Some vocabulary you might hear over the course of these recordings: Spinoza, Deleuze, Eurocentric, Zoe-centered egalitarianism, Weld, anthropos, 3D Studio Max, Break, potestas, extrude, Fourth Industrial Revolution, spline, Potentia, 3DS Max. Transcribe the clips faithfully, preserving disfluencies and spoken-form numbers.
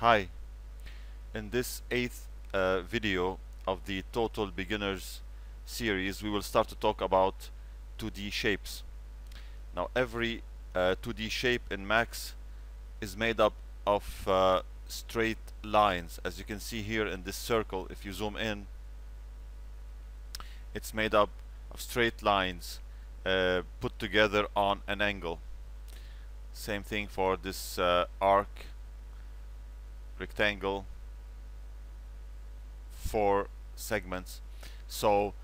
Hi, in this eighth uh, video of the Total Beginners series, we will start to talk about two D shapes. Now every uh, two D shape in Max is made up of uh, straight lines. As you can see here in this circle, if you zoom in, it's made up of straight lines uh, put together on an angle. Same thing for this uh, arc, rectangle, four segments. So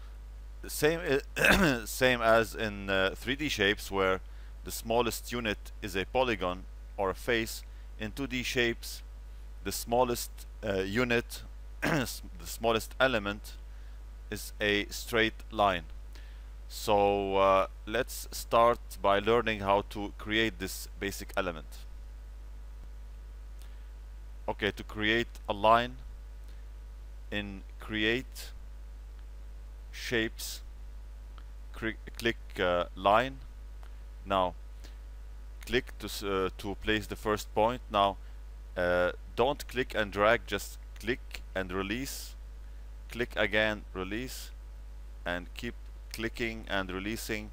same uh, same as in uh, three D shapes, where the smallest unit is a polygon or a face. In two D shapes, the smallest uh, unit the smallest element is a straight line. So uh, let's start by learning how to create this basic element. Okay, to create a line, in Create Shapes, cre click uh, Line. Now, click to uh, to place the first point. Now, uh, don't click and drag. Just click and release. Click again, release, and keep clicking and releasing.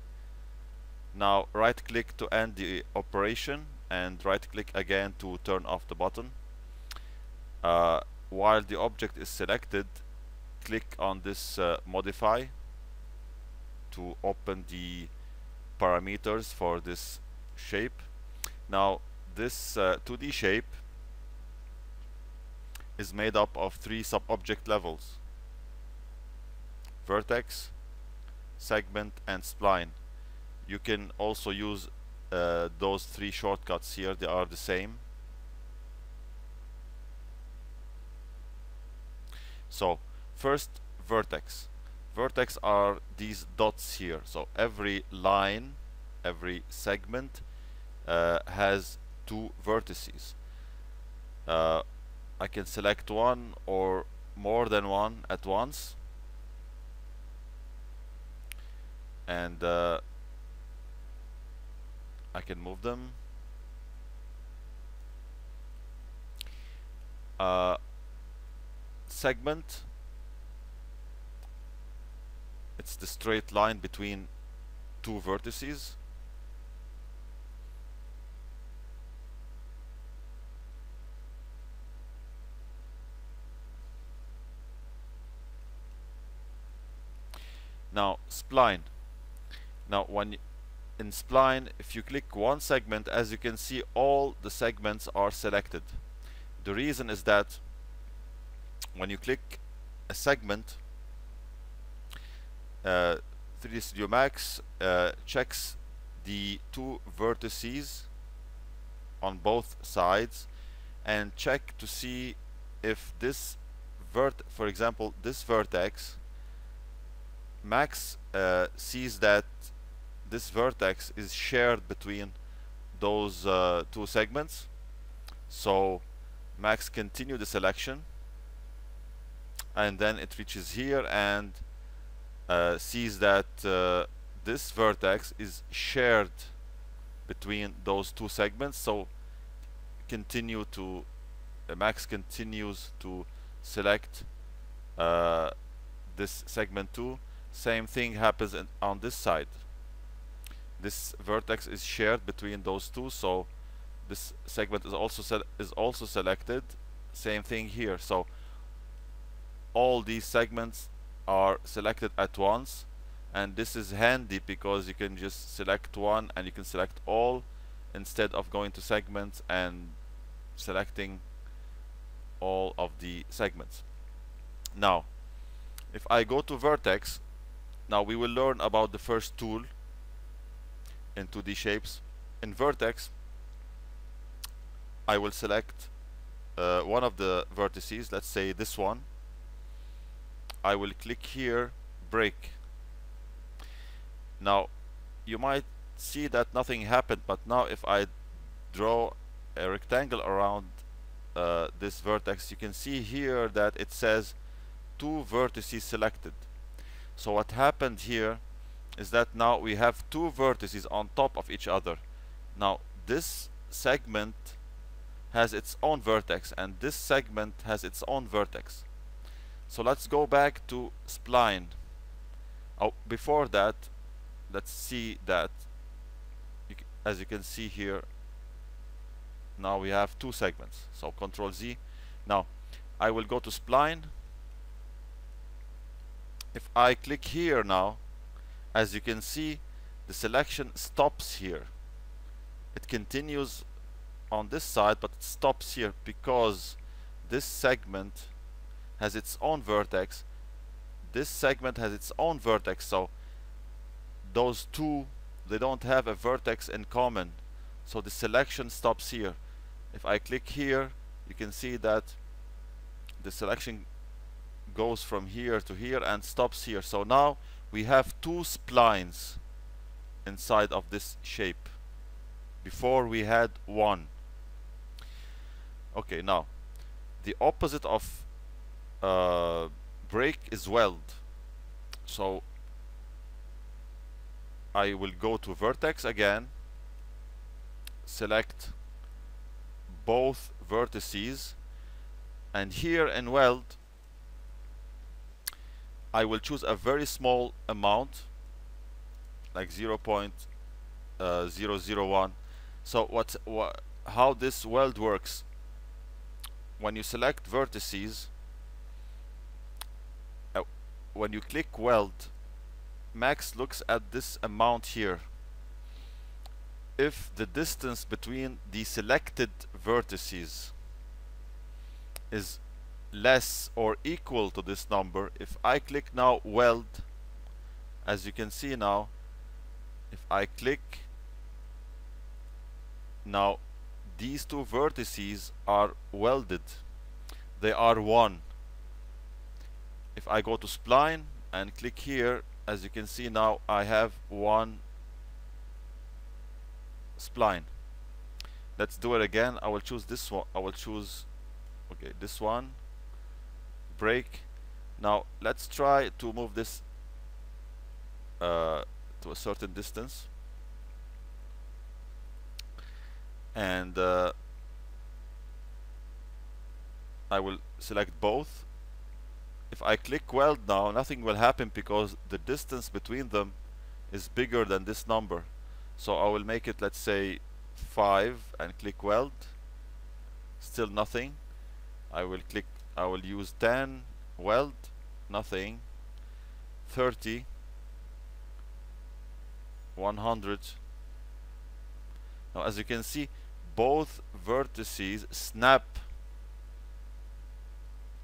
Now, right-click to end the operation, and right-click again to turn off the button. Uh, while the object is selected, click on this uh, modify to open the parameters for this shape. Now this uh, two D shape is made up of three sub-object levels: vertex, segment, and spline. You can also use uh, those three shortcuts here, they are the same. So first, vertex. Vertex are these dots here. So every line, every segment uh, has two vertices. Uh, I can select one or more than one at once. And uh, I can move them. Uh, Segment, it's the straight line between two vertices. Now spline. Now when in spline, if you click one segment, as you can see, all the segments are selected. The reason is that when you click a segment, uh, three D Studio Max uh, checks the two vertices on both sides and check to see if this vert, for example, this vertex, Max uh, sees that this vertex is shared between those uh, two segments. So Max continue the selection, and then it reaches here and uh, sees that uh, this vertex is shared between those two segments. So continue to uh, Max continues to select uh, this segment too. Same thing happens in, on this side. This vertex is shared between those two, so this segment is also se is also selected. Same thing here. So all these segments are selected at once, and this is handy because you can just select one and you can select all instead of going to segments and selecting all of the segments. Now if I go to vertex, now we will learn about the first tool in two D shapes. In vertex, I will select uh, one of the vertices, let's say this one. I will click here, break. Now you might see that nothing happened, but now if I draw a rectangle around uh, this vertex, you can see here that it says two vertices selected. So what happened here is that now we have two vertices on top of each other. Now this segment has its own vertex, and this segment has its own vertex. So let's go back to spline. Oh, before that, let's see that, you c as you can see here, now we have two segments. So Control Z. Now I will go to spline. If I click here now, as you can see, the selection stops here. It continues on this side, but it stops here because this segment has its own vertex. This segment has its own vertex, so those two, they don't have a vertex in common. So the selection stops here. If I click here, you can see that the selection goes from here to here and stops here. So now we have two splines inside of this shape. Before we had one. Okay, now the opposite of uh, break is weld. So I will go to vertex again, select both vertices, and here in weld I will choose a very small amount, like zero point zero zero one. So what wha how this weld works, when you select vertices, uh, when you click weld, Max looks at this amount here. If the distance between the selected vertices is less or equal to this number, if I click now weld, as you can see now, if I click now, these two vertices are welded, they are one. If I go to spline and click here, as you can see now, I have one spline. Let's do it again. I will choose this one. I will choose okay this one, break. Now let's try to move this uh, to a certain distance, and uh, I will select both. If I click weld now, nothing will happen because the distance between them is bigger than this number. So I will make it, let's say, five, and click weld, still nothing. I will click, I will use ten, weld, nothing. Thirty, one hundred. Now as you can see, both vertices snap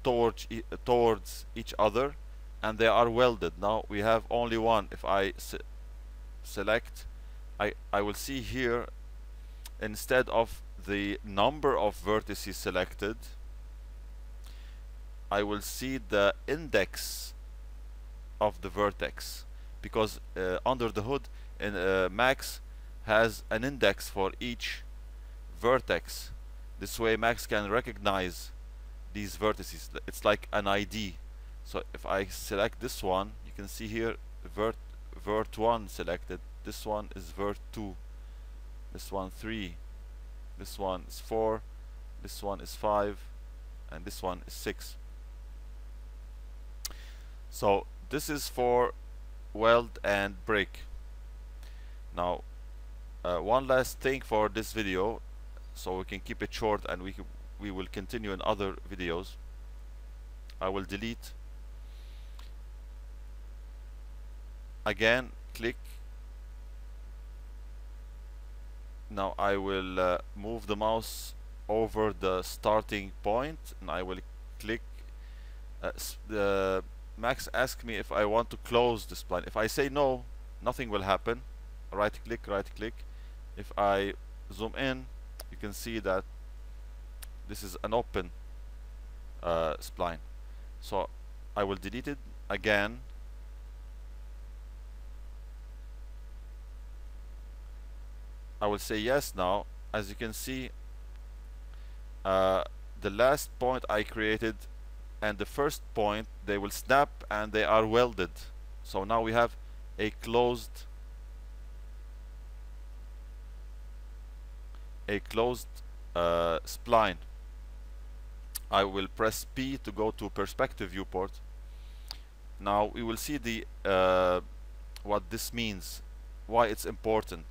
towards e towards each other, and they are welded. Now we have only one. If I se select, I, I will see here, instead of the number of vertices selected, I will see the index of the vertex, because uh, under the hood in uh, Max has an index for each vertex. This way Max can recognize these vertices. It's like an I D. So if I select this one, you can see here vert vert one selected, this one is vert two, this one three, this one is four, this one is five, and this one is six. So this is for weld and break. Now Uh, one last thing for this video, so we can keep it short, and we we will continue in other videos. I will delete again, click. Now I will uh, move the mouse over the starting point, and I will click. Uh, uh, Max asks me if I want to close the spline. If I say no, nothing will happen. Right click, right click. If I zoom in, you can see that this is an open uh, spline. So I will delete it again. I will say yes now. As you can see, uh, the last point I created and the first point, they will snap and they are welded. So now we have a closed a closed uh, spline. I will press P to go to perspective viewport. Now we will see the uh, what this means, why it's important.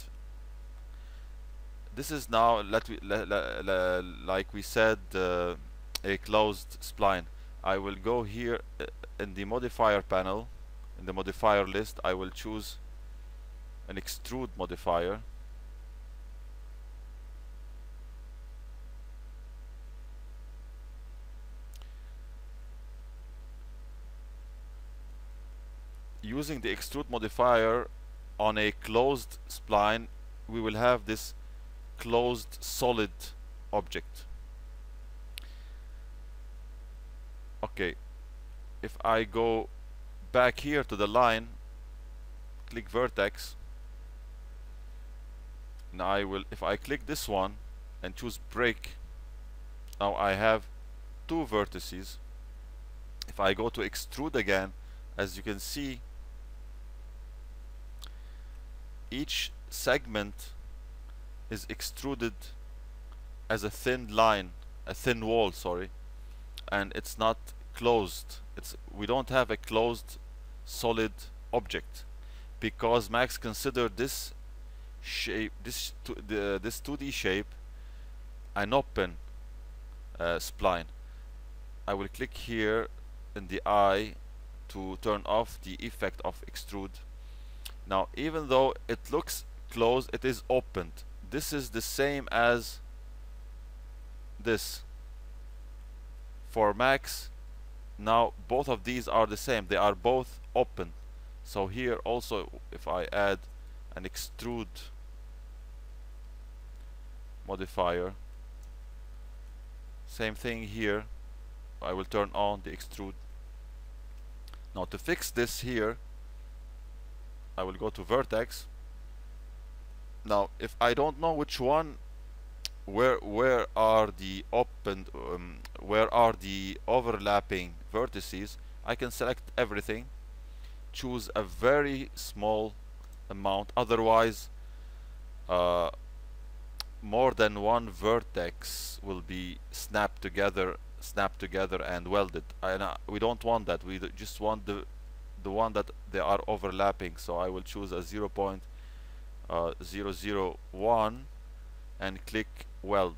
This is now, let we, le, le, le, like we said, uh, a closed spline. I will go here uh, in the modifier panel, in the modifier list. I will choose an extrude modifier. Using the extrude modifier on a closed spline, we will have this closed solid object. Okay, if I go back here to the line, click vertex, and I will, if I click this one and choose break, now I have two vertices. If I go to extrude again, as you can see, each segment is extruded as a thin line, a thin wall, sorry, and it's not closed. It's, we don't have a closed solid object because Max considered this shape, this the, this two D shape, an open uh, spline. I will click here in the eye to turn off the effect of extrude. Now, even though it looks closed, it is opened. This is the same as this. For Max, now both of these are the same. They are both open. So here also, if I add an extrude modifier, same thing here. I will turn on the extrude. Now to fix this here, I will go to vertex. Now, if I don't know which one, where where are the open, um, where are the overlapping vertices, I can select everything, choose a very small amount. Otherwise, uh, more than one vertex will be snapped together, snapped together and welded. And uh, we don't want that. We just want the the one that they are overlapping. So I will choose a zero point zero zero one and click weld.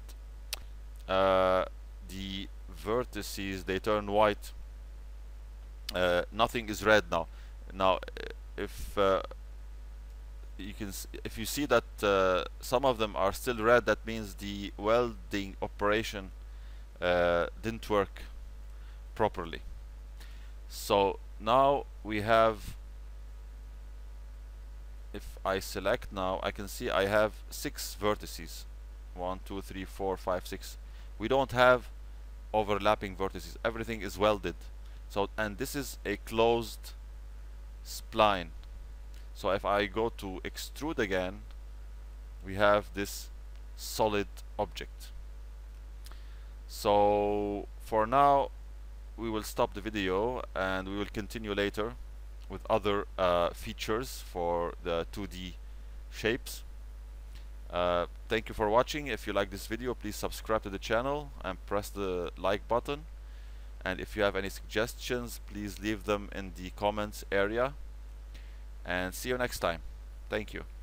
Uh, the vertices, they turn white. Uh, nothing is red now. Now, if uh, you can, s if you see that uh, some of them are still red, that means the welding operation uh, didn't work properly. So now we have, if I select now, I can see I have six vertices. One, two, three, four, five, six. We don't have overlapping vertices. Everything is welded. So, and this is a closed spline. So if I go to extrude again, we have this solid object. So for now we will stop the video and we will continue later with other uh, features for the two D shapes. Uh, thank you for watching. If you like this video, please subscribe to the channel and press the like button. And if you have any suggestions, please leave them in the comments area. And see you next time. Thank you.